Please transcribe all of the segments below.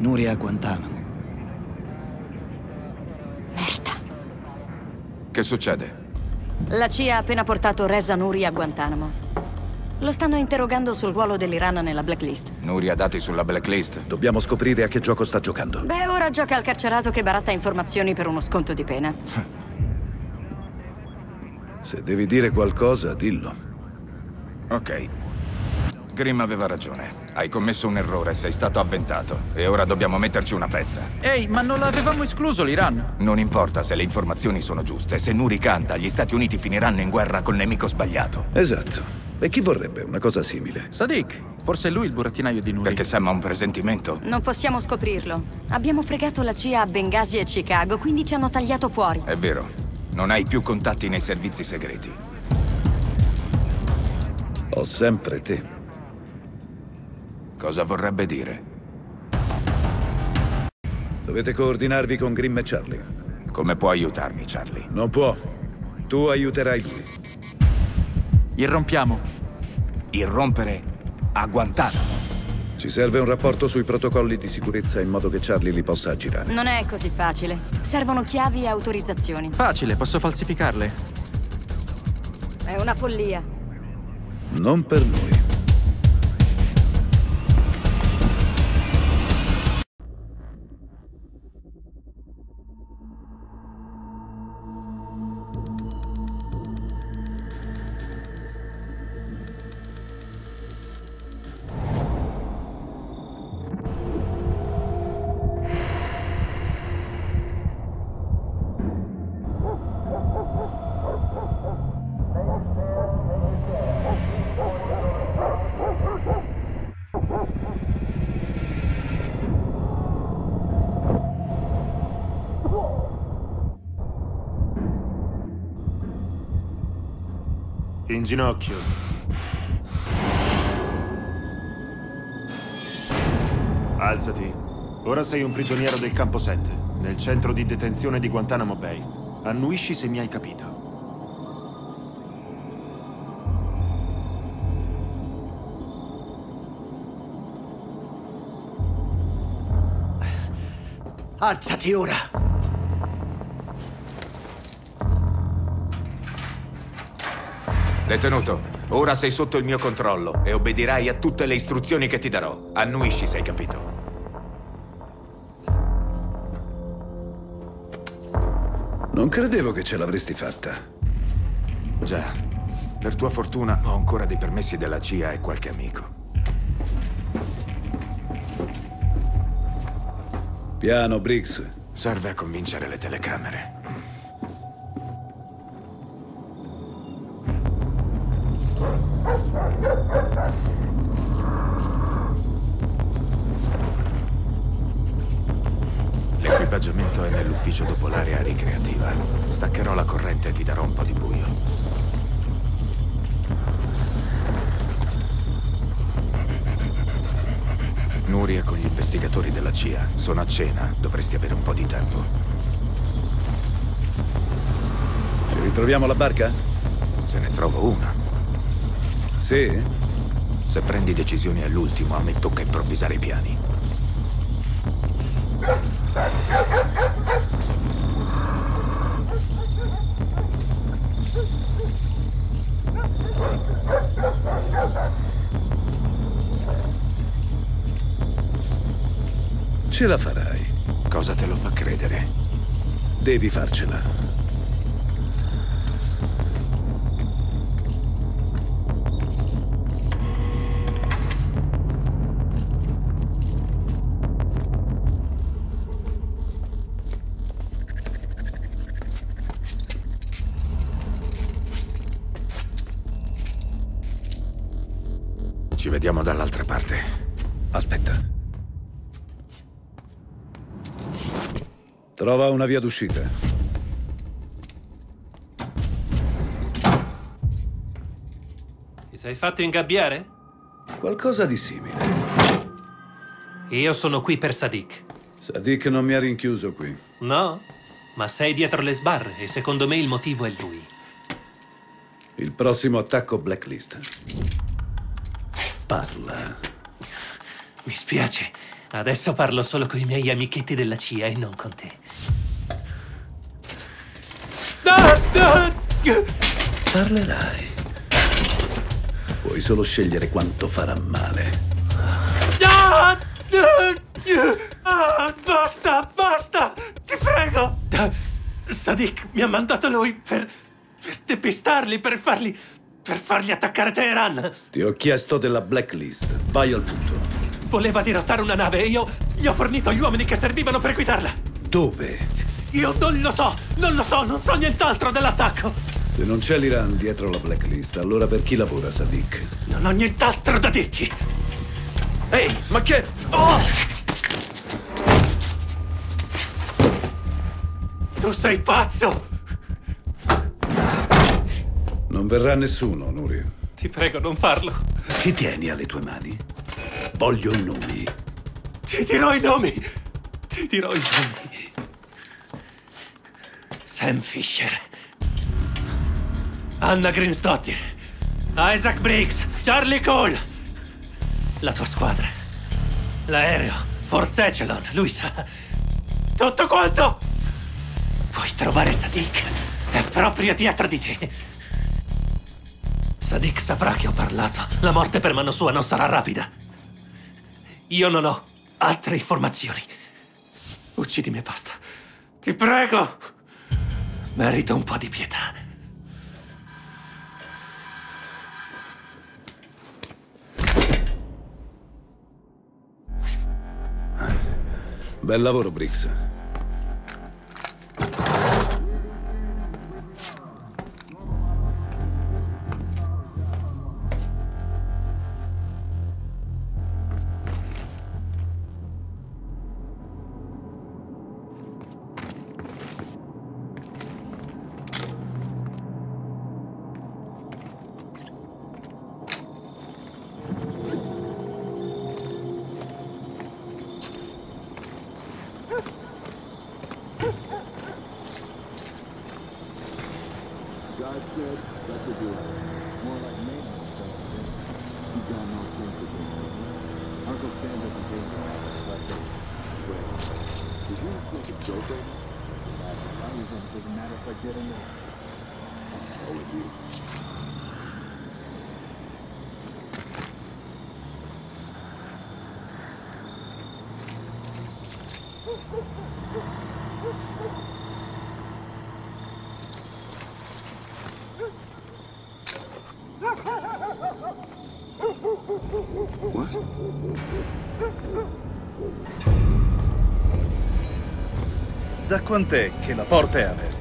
Nuri è a Guantanamo. Merda. Che succede? La CIA ha appena portato Reza Nuri a Guantanamo. Lo stanno interrogando sul ruolo dell'Iran nella Blacklist. Nuri ha dati sulla Blacklist? Dobbiamo scoprire a che gioco sta giocando. Beh, ora gioca al carcerato che baratta informazioni per uno sconto di pena. Se devi dire qualcosa, dillo. Ok. Grim aveva ragione. Hai commesso un errore, sei stato avventato. E ora dobbiamo metterci una pezza. Ehi, ma non l'avevamo escluso l'Iran? Non importa se le informazioni sono giuste. Se Nuri canta, gli Stati Uniti finiranno in guerra col nemico sbagliato. Esatto. E chi vorrebbe una cosa simile? Sadik! Forse è lui il burattinaio di Nuri. Perché Sam ha un presentimento? Non possiamo scoprirlo. Abbiamo fregato la CIA a Bengasi e Chicago, quindi ci hanno tagliato fuori. È vero. Non hai più contatti nei servizi segreti. Ho sempre te. Cosa vorrebbe dire? Dovete coordinarvi con Grim e Charlie. Come può aiutarmi, Charlie? Non può. Tu aiuterai lui. Irrompiamo. Irrompere a Guantanamo. Ci serve un rapporto sui protocolli di sicurezza in modo che Charlie li possa aggirare. Non è così facile. Servono chiavi e autorizzazioni. Facile, posso falsificarle. È una follia. Non per noi. In ginocchio. Alzati. Ora sei un prigioniero del campo 7, nel centro di detenzione di Guantanamo Bay. Annuisci se mi hai capito. Alzati ora! Detenuto, ora sei sotto il mio controllo e obbedirai a tutte le istruzioni che ti darò. Annuisci, se hai capito. Non credevo che ce l'avresti fatta. Già, per tua fortuna ho ancora dei permessi della CIA e qualche amico. Piano, Briggs. Serve a convincere le telecamere. L'equipaggiamento è nell'ufficio dopo l'area ricreativa. Staccherò la corrente e ti darò un po' di buio. Nuri è con gli investigatori della CIA. Sono a cena, dovresti avere un po' di tempo. Ci ritroviamo alla barca? Se ne trovo una. Sì? Se prendi decisioni all'ultimo, a me tocca improvvisare i piani. Ce la farai. Cosa te lo fa credere? Devi farcela. Ci vediamo dall'altra parte. Aspetta. Trova una via d'uscita. Ti sei fatto ingabbiare? Qualcosa di simile. Io sono qui per Sadik. Sadik non mi ha rinchiuso qui. No, ma sei dietro le sbarre e secondo me il motivo è lui. Il prossimo attacco Blacklist. Parla. Mi spiace. Adesso parlo solo con i miei amichetti della CIA e non con te. Parlerai. Puoi solo scegliere quanto farà male. Basta, basta! Ti prego! Sadik mi ha mandato lui per depistarli, per farli attaccare Teheran. Ti ho chiesto della Blacklist. Vai al punto. Voleva dirottare una nave e io gli ho fornito gli uomini che servivano per guidarla. Dove? Io non lo so, non so nient'altro dell'attacco. Se non c'è l'Iran dietro la Blacklist, allora per chi lavora Sadik? Non ho nient'altro da dirti. Ehi, ma che... Oh! Tu sei pazzo! Non verrà nessuno, Nuri. Ti prego, non farlo. Ci tieni alle tue mani? Voglio i nomi. Ti dirò i nomi! Ti dirò i nomi. Sam Fisher. Anna Grimsdottir. Isaac Briggs. Charlie Cole. La tua squadra. L'aereo. 4th Echelon. Lui sa. Tutto quanto! Puoi trovare Sadik. È proprio dietro di te. Sadik saprà che ho parlato. La morte per mano sua non sarà rapida. Io non ho altre informazioni. Uccidimi e basta. Ti prego. Merito un po' di pietà. Bel lavoro, Briggs. Da quant'è che la porta è aperta?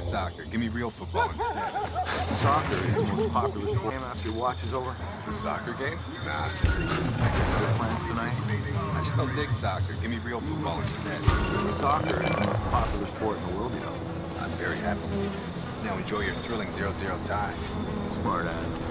Soccer. Give me real football instead. Soccer is the most popular sport. Game after your watch is over. The soccer game? Nah. I got other plans tonight. I still dig soccer. Give me real football instead. Soccer is the most popular sport in the world, you know. I'm very happy for you. Now enjoy your thrilling 0-0 tie. Smart ass.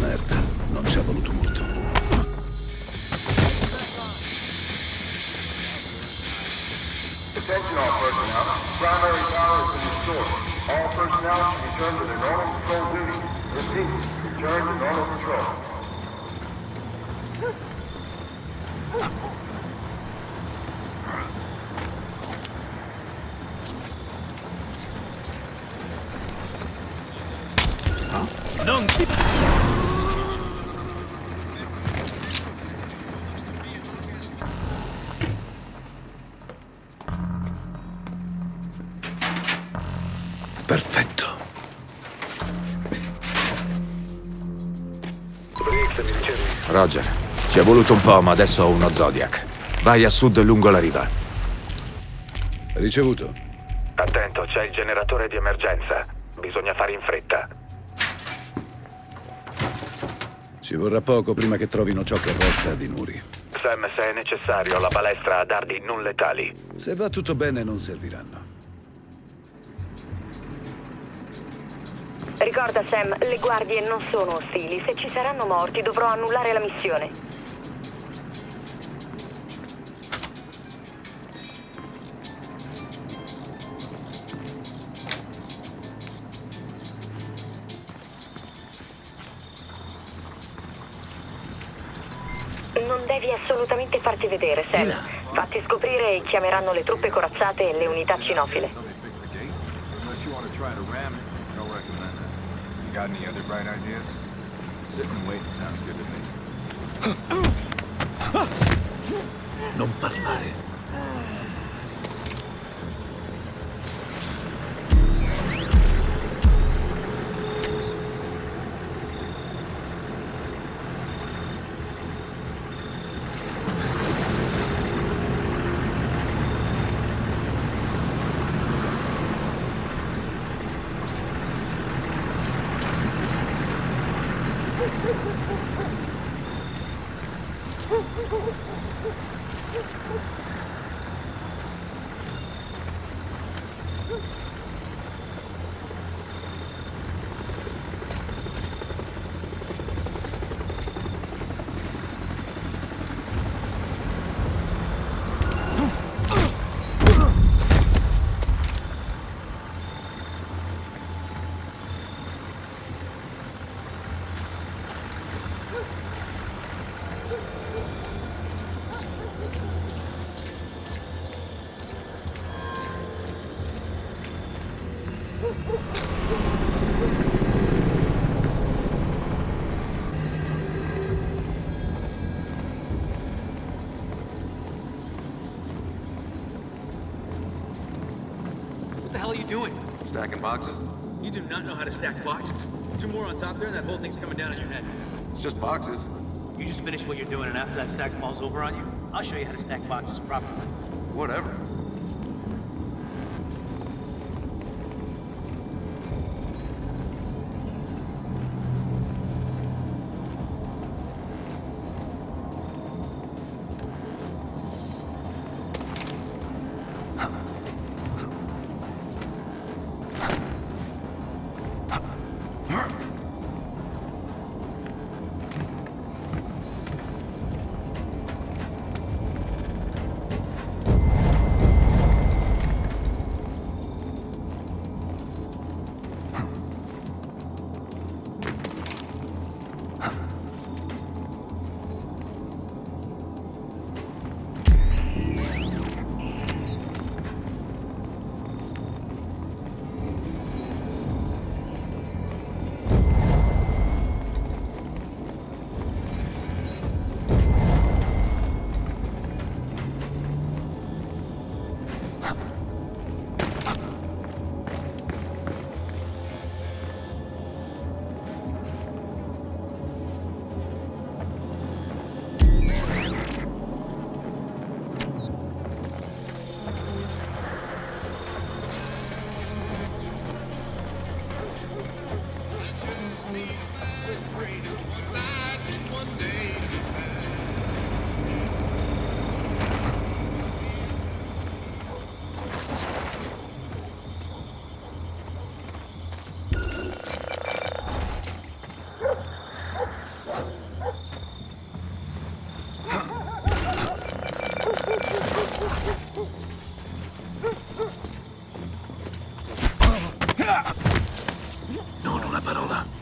Merda, non ci è voluto molto. Attention all personnel. Primary power is restored. All personnel should return to their normal control duties. Repeat, return to normal control. Non ti... Perfetto. Roger, ci è voluto un po', ma adesso ho uno Zodiac. Vai a sud lungo la riva. Ricevuto. Attento, c'è il generatore di emergenza. Bisogna fare in fretta. Ci vorrà poco prima che trovino ciò che resta di Nuri. Sam, se è necessario, la palestra ha dardi non letali. Se va tutto bene, non serviranno. Ricorda, Sam, le guardie non sono ostili. Se ci saranno morti, dovrò annullare la missione. Non devi assolutamente farti vedere, Sam. Fatti scoprire e chiameranno le truppe corazzate e le unità cinofile. Non parlare. Stacking boxes? You do not know how to stack boxes. Two more on top there and that whole thing's coming down on your head. It's just boxes. You just finish what you're doing and after that stack falls over on you, I'll show you how to stack boxes properly. Whatever. Non una parola.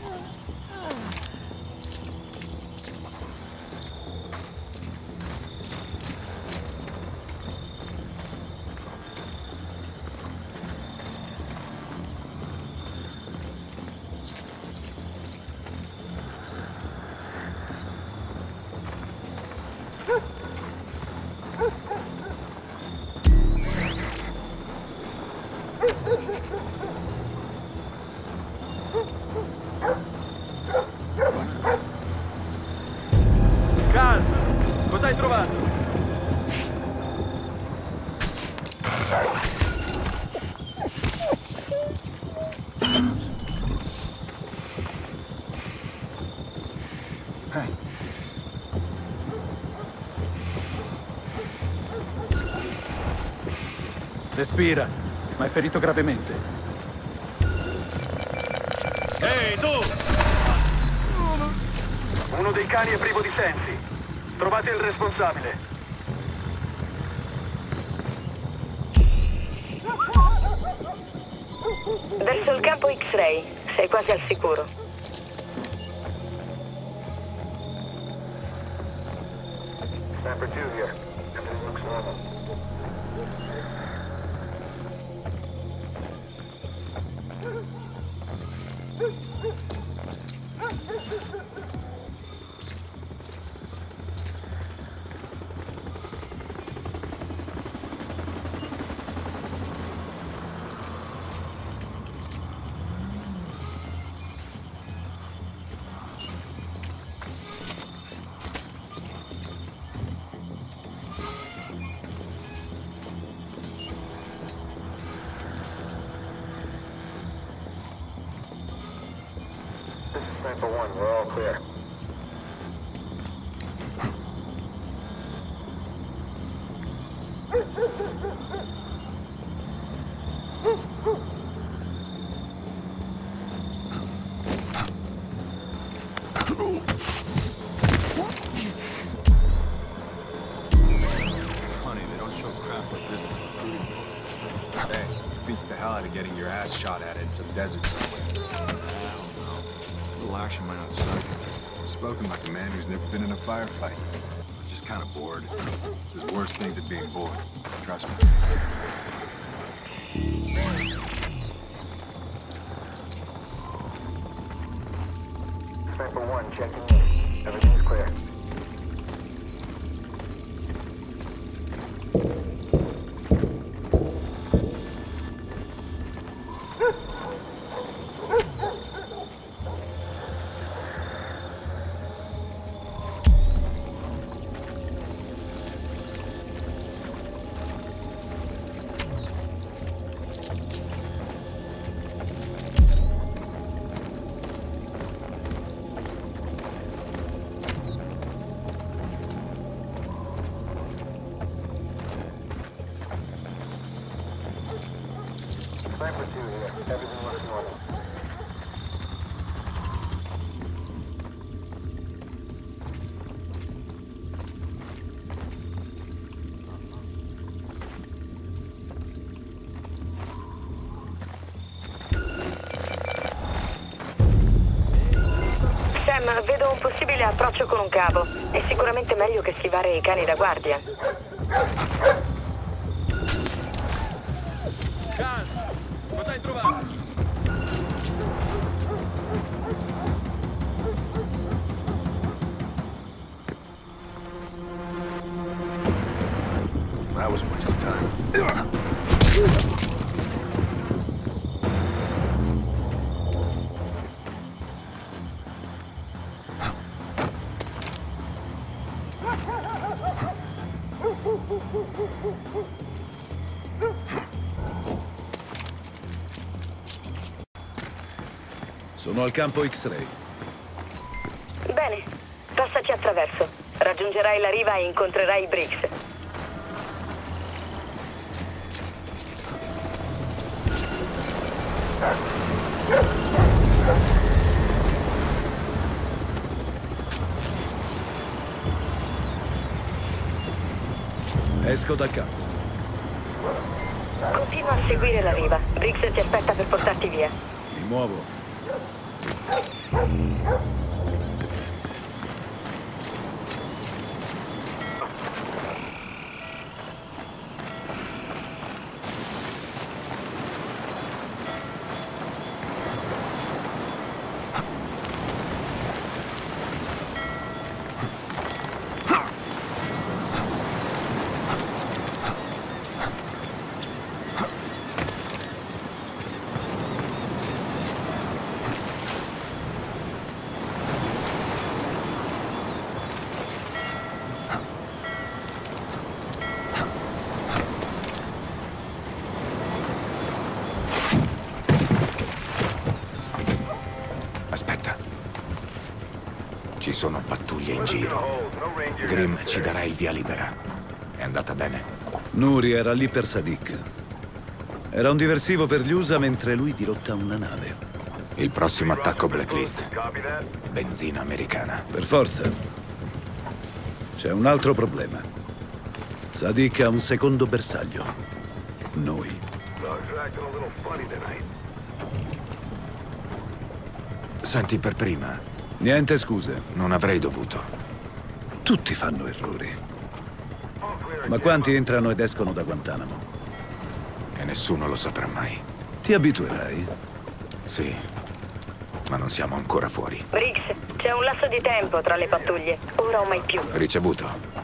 Respira, ma è ferito gravemente. Ehi, tu! Uno dei cani è privo di sensi. Trovate il responsabile. Verso il campo X-Ray, sei quasi al sicuro. Sniper 2 here. Everything looks normal. Getting your ass shot at in some desert somewhere. A little action might not suck. Spoken like a man who's never been in a firefight. I'm just kind of bored. There's worse things than being bored. Trust me. Sniper 1 checking in. Everything's clear. Vedo un possibile approccio con un cavo. È sicuramente meglio che schivare i cani da guardia. Gas, cosa hai trovato? That was a waste of time. Sono al campo X-Ray. Bene, passaci attraverso. Raggiungerai la riva e incontrerai Briggs. Esco dal campo. Continua a seguire la riva. Briggs ti aspetta per portarti via. Mi muovo. Ci sono pattuglie in giro. Grim ci darà il via libera. È andata bene? Nuri era lì per Sadik. Era un diversivo per gli USA mentre lui dirotta una nave. Il prossimo attacco Blacklist. Benzina americana. Per forza. C'è un altro problema. Sadik ha un secondo bersaglio. Noi. Senti, per prima... Niente scuse. Non avrei dovuto. Tutti fanno errori. Ma quanti entrano ed escono da Guantanamo? E nessuno lo saprà mai. Ti abituerai? Sì, ma non siamo ancora fuori. Briggs, c'è un lasso di tempo tra le pattuglie. Ora o mai più. Ricevuto.